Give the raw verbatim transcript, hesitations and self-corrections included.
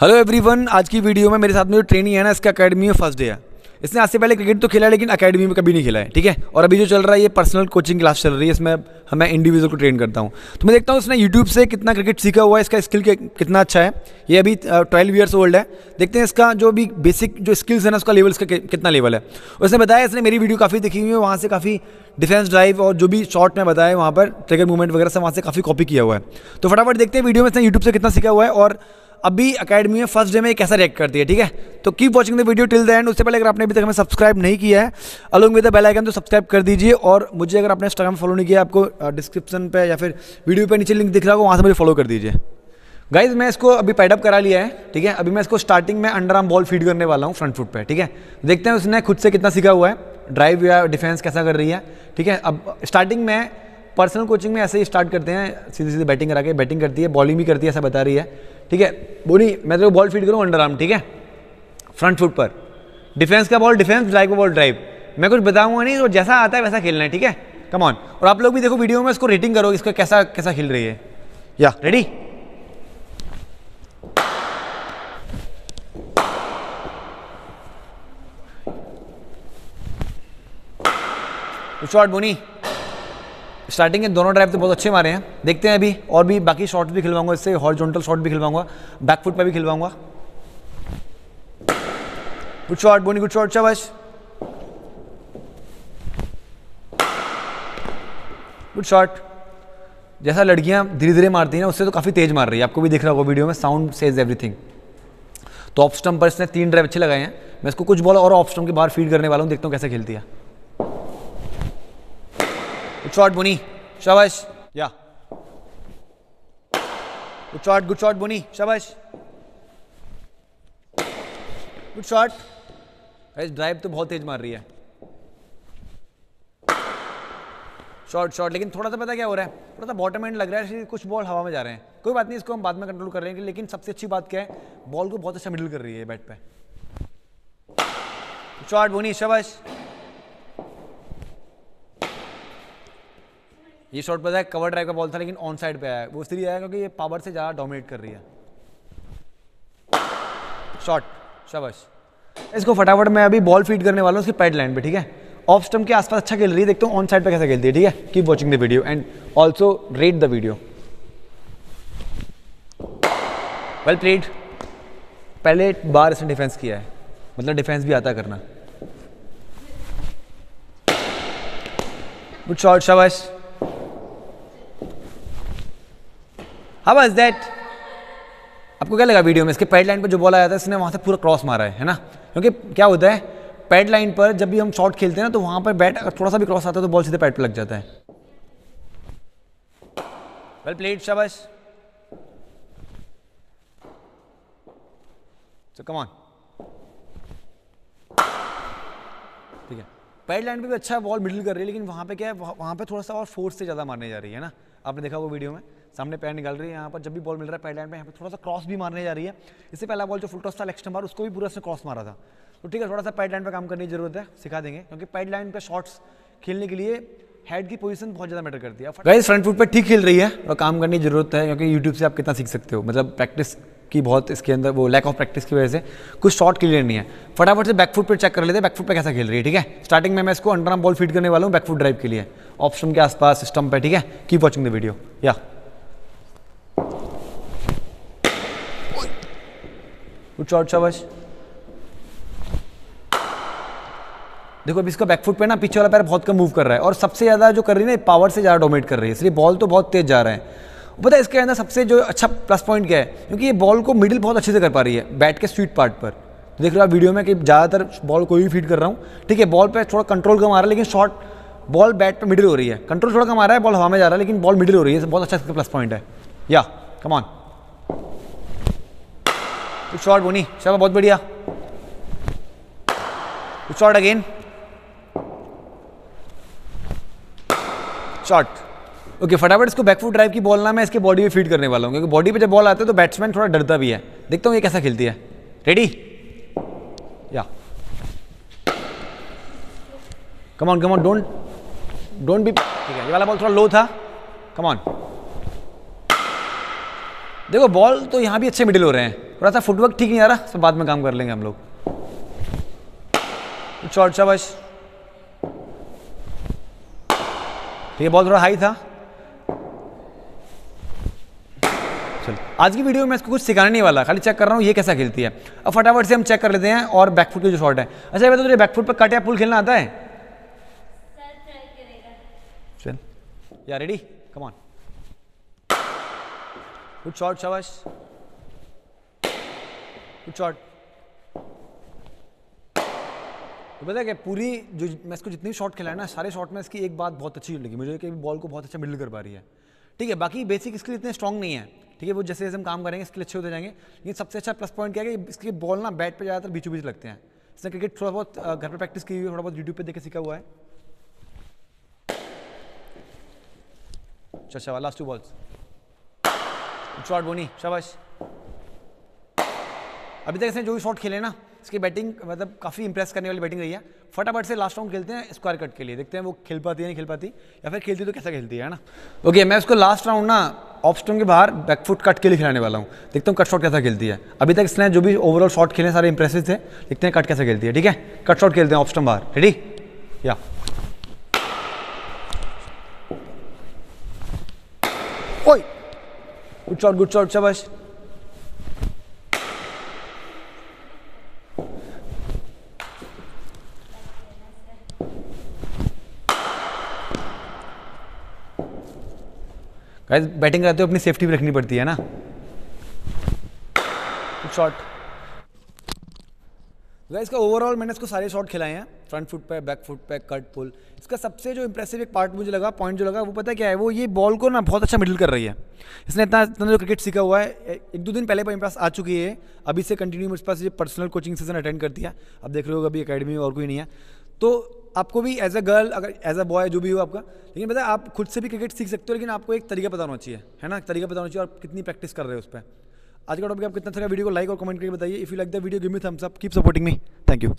Hello everyone, आज की video में मेरे साथ में जो ट्रेनी है ना, इसका अकेडमी में फर्स्ट डे है। इसने आज से पहले क्रिकेट तो खेला है लेकिन अकेडमी में कभी नहीं खेला है, ठीक है। और अभी जो चल रहा है ये पर्सनल कोचिंग क्लास चल रही है, इसमें मैं इंडिविजुअल को ट्रेन करता हूँ। तो मैं देखता हूँ इसने यूट्यूब से कितना क्रिकेट सीखा हुआ है, इसका स्किल कितना अच्छा है। ये अभी ट्वेल्व ईयर्स ओल्ड है, देखते हैं इसका जो भी बेसिक जो स्किल्स है ना, उसका लेवल इसका कितना लेवल है। उसने बताया, इसने मेरी वीडियो काफ़ी देखी हुई है, वहाँ से काफ़ी डिफेंस ड्राइव और जो भी शॉट में बताया है वहाँ पर ट्रिगर मूवमेंट वगैरह से वहाँ से काफ़ी कॉपी किया हुआ है। तो फटाफट देखते हैं वीडियो में इसने यूट्यूब से कितना सीखा हुआ है और अभी अकेडमी में फर्स्ट डे में कैसा रिएक्ट करती है, ठीक है। तो keep watching the video till the end. उससे पहले अगर आपने अभी तक हमें सब्सक्राइब नहीं किया है along with the bell icon तो सब्सक्राइब कर दीजिए। और मुझे अगर आपने इंस्टाग्राम फॉलो नहीं किया, आपको डिस्क्रिप्शन पे या फिर वीडियो पे नीचे लिंक दिख रहा होगा, वहाँ से मुझे फॉलो कर दीजिए। गाइज, मैं इसको अभी पैडअप करा लिया है, ठीक है। अभी मैं इसको स्टार्टिंग में अंडर आर्म बॉल फीड करने वाला हूँ फ्रंट फुट पर, ठीक है। देखते हैं उसने खुद से कितना सीखा हुआ है, ड्राइव या डिफेंस कैसा कर रही है, ठीक है। अब स्टार्टिंग में पर्सनल कोचिंग में ऐसे ही स्टार्ट करते हैं, सीधे सीधे बैटिंग करा के बैटिंग करती है, बॉलिंग भी करती है ऐसा बता रही है, ठीक है। बोली मैं तो बॉल फीड करूँ अंडर आर्म, ठीक है, फ्रंट फुट पर, डिफेंस का बॉल डिफेंस, ड्राइव का बॉल ड्राइव। मैं कुछ बताऊंगा नहीं, तो जैसा आता है वैसा खेलना है, ठीक है। Come on. और आप लोग भी देखो वीडियो में, इसको रेटिंग करो, इसका कैसा कैसा खेल रही है। या रेडी, शॉट बोनी। स्टार्टिंग के दोनों ड्राइव तो बहुत अच्छे मारे हैं। देखते हैं अभी और भी बाकी शॉट्स भी खिलवाऊंगा, इससे हॉरिजॉन्टल शॉट भी खिलवाऊंगा, बैक फुट पर भी खिलवाऊंगा। गुड शॉट बोनी, गुड शॉट, शाबाश, गुड शॉट। जैसा लड़कियां धीरे धीरे मारती हैं ना, उससे तो काफ़ी तेज मार रही है, आपको भी दिख रहा होगा वीडियो में। Sound says everything. तो ऑफ स्टंप पर इसने तीन ड्राइव अच्छे लगाए हैं। मैं इसको कुछ बॉल और ऑफ स्टंप के बाहर फीड करने वाला हूँ, देखता हूँ कैसे खेलती है। शॉट बोनी, शाबाश, yeah good shot, good shot बोनी, शाबाश, गुड शॉट। ड्राइव तो बहुत तेज मार रही है, शॉट शॉट। लेकिन थोड़ा सा पता क्या हो रहा है, थोड़ा सा बॉटम एंड लग रहा है, कुछ बॉल हवा में जा रहे हैं। कोई बात नहीं, इसको हम बाद में कंट्रोल कर लेंगे। लेकिन सबसे अच्छी बात क्या है, बॉल को बहुत अच्छा मिडिल कर रही है बैट पे। शॉट बोनी, शाबाश। ये शॉट पता है कवर ड्राइव का बॉल था, लेकिन ऑन साइड पे आया है, वो इसलिए आया क्योंकि ये पावर से ज़्यादा डोमिनेट कर रही है। शॉट, शाबाश। इसको फटाफट मैं अभी बॉल फीड करने वाला हूँ उसकी पैड लाइन पे, ठीक है। ऑफ स्टंप के आसपास अच्छा खेल रही है, देखता हूँ ऑन साइड पे कैसे खेलती है, ठीक है। Keep watching the video and also rate the video. Well played. पहले बार इसने डिफेंस किया है, मतलब डिफेंस भी आता करना। गुड शॉट, शाबाश। How was that? आपको क्या लगा वीडियो में? इसके पैड लाइन पर जो बॉल आया था, इसने वहाँ से पूरा क्रॉस मारा है, है ना। क्योंकि क्या होता है, पैड लाइन पर जब भी हम शॉट खेलते हैं ना, तो वहाँ पर बैट अगर थोड़ा सा भी क्रॉस आता है तो बॉल सीधे पैड पर लग जाता है। वेल प्लेड, शाबाश। सो कम ऑन, ठीक है। पैड लाइन पर भी अच्छा बॉल मिडिल कर रही है, लेकिन वहाँ पे क्या है, वहाँ पे थोड़ा सा और फोर्स से ज़्यादा मारने जा रही है ना। आपने देखा वो वीडियो में, सामने पैर निकाल रही है, यहाँ पर जब भी बॉल मिल रहा है पैड लाइन पे, यहाँ पर थोड़ा सा क्रॉस भी मारने जा रही है। इससे पहला बॉल जो फुल टॉस था लेग स्टंप पर, उसको भी पूरा इसने क्रॉस मारा था। तो ठीक है, थोड़ा सा पैड लाइन पर काम करने की जरूरत है, सिखा देंगे। क्योंकि पैड लाइन पर शॉट्स खेलने के लिए हेड की पोजीशन बहुत ज़्यादा मैटर करती है। गाइस, फ्रंट फुट पर ठीक खेल रही है और काम करने की जरूरत है, क्योंकि यूट्यूब से आप कितना सीख सकते हो, मतलब प्रैक्टिस की बहुत इसके अंदर वो लैक ऑफ प्रैक्टिस की वजह से कुछ शॉट क्लियर नहीं है। फटाफट से बैक फुट पर चेक कर लेते हैं बैक फुट पर कैसा खेल रही है, ठीक है। स्टार्टिंग में मैं इसको अंडर आर्म बॉल फीड करने वाला हूँ बैक फुट ड्राइव के लिए, ऑप्शन के आसपास स्टंप है, ठीक है। Keep watching the video. Yeah good shot, शाबाश। देखो अभी इसका बैकफुट पे ना पीछे वाला पैर बहुत कम मूव कर रहा है, और सबसे ज़्यादा जो कर रही है ना, पावर से ज़्यादा डोमिनेट कर रही है, इसलिए बॉल तो बहुत तेज जा रहा है। पता है इसके अंदर सबसे जो अच्छा प्लस पॉइंट क्या है, क्योंकि ये बॉल को मिडिल बहुत अच्छे से कर पा रही है बैट के स्वीट पार्ट पर। देख रहे हो आप वीडियो में कि ज़्यादातर बॉल को ही फीड कर रहा हूँ, ठीक है। बॉल पर थोड़ा कंट्रोल कम आ रहा है, लेकिन शॉट बॉल बैट पर मिडिल हो रही है। कंट्रोल थोड़ा कम आ रहा है, बॉल हवा में जा रहा है, लेकिन बॉल मिडिल हो रही है, बहुत अच्छा इसका प्लस पॉइंट है। Yeah come on, good shot बोनी, शाबा, बहुत बढ़िया। Good shot again, shot. Okay, फटाफट इसको बैकफुट ड्राइव की बॉल ना मैं इसके बॉडी पे फीड करने वाला हूँ, क्योंकि बॉडी पे जब बॉल आता है तो बैट्समैन थोड़ा डरता भी है। देखता हूँ ये कैसा खेलती है। Ready, yeah come on, come on, don't don't be, ठीक है। ये वाला बॉल थोड़ा लो था, कम ऑन। देखो बॉल तो यहाँ भी अच्छे मिडिल हो रहे हैं, थोड़ा सा फुटवर्क ठीक नहीं आ रहा, सब बाद में काम कर लेंगे हम लोग। शॉर्ट शाबाश, ये बॉल थोड़ा हाई था। चलो आज की वीडियो में इसको कुछ सिखाने नहीं वाला, खाली चेक कर रहा हूँ ये कैसा खेलती है। अब फटाफट से हम चेक कर लेते हैं और बैकफुट के जो शॉट है। अच्छा ये बता तुझे बैकफुट पर कट या पुल खेलना आता है? चल यार ready come on, good shot शाबाश, गुड शॉट। तो पता है क्या पूरी जो मैं इसको जितनी शॉट खिलाया ना सारे शॉट में इसकी एक बात बहुत अच्छी लगी मुझे कि बॉल को बहुत अच्छा मिडल कर पा रही है। ठीक है बाकी बेसिक इसके लिए इतने स्ट्रॉन्ग नहीं है, ठीक है वो जैसे जैसे हम काम करेंगे इसके लिए अच्छे होते जाएंगे। लेकिन सबसे अच्छा प्लस पॉइंट क्या है कि इसके बॉल ना बैट पे ज़्यादातर बीचों बीच लगते हैं। इसने क्रिकेट थोड़ा बहुत घर पर प्रैक्टिस की हुई है, थोड़ा बहुत यूट्यूब पर देखे सीखा हुआ है। अच्छा शाबाश, लास्ट टू बॉल्स, शॉट बोनी शाबाश। अभी तक इसने जो भी शॉट खेले ना इसकी बैटिंग मतलब काफ़ी इंप्रेस करने वाली बैटिंग रही है। फटाफट से लास्ट राउंड खेलते हैं स्क्वायर कट के लिए, देखते हैं वो खेल पाती है नहीं खेल पाती, या फिर खेलती तो कैसा खेलती है, है ना। ओके okay, मैं उसको लास्ट राउंड ना ऑफ स्टंप के बाहर बैकफुट कट के लिए खिलाने वाला हूँ, देखता हूँ कट शॉट कैसा खेलती है। अभी तक इसने जो भी ओवरऑल शॉट खेले सारे इंप्रेसिव थे, देखते हैं कट कैसा खेलती है। ठीक है कट शॉट खेलते हैं ऑफ स्टंप बाहर, रेडी या ओए, गुड शॉट गुड शॉट शाबाश। गाइस बैटिंग करते हो अपनी सेफ्टी भी रखनी पड़ती है ना। शॉट गाइस का ओवरऑल मैंने इसको सारे शॉट खिलाए हैं, फ्रंट फुट पे बैक फुट पे कट पुल। इसका सबसे जो इंप्रेसिव एक पार्ट मुझे लगा पॉइंट जो लगा वो पता क्या है, वो ये बॉल को ना बहुत अच्छा मिडल कर रही है। इसने इतना इतना जो क्रिकेट सीखा हुआ है, एक दो दिन पहले मेरे पास आ चुकी है, अभी से कंटिन्यू मेरे पास ये पर्सनल कोचिंग सेशन अटेंड करती है। अब देख रहे हो अभी अकेडमी में और कोई नहीं है, तो आपको भी एज अ गर्ल अगर एज अ बॉय जो भी हो आपका, लेकिन पता है आप खुद से भी क्रिकेट सीख सकते हो, लेकिन आपको एक तरीका पता होना चाहिए, है ना, तरीका पता होना चाहिए और कितनी प्रैक्टिस कर रहे हो उस पर। आज का टॉपिक आप कितना अच्छा, वीडियो को लाइक और कमेंट करके बताइए। If you like the video give me thumbs up, keep supporting me, thank you.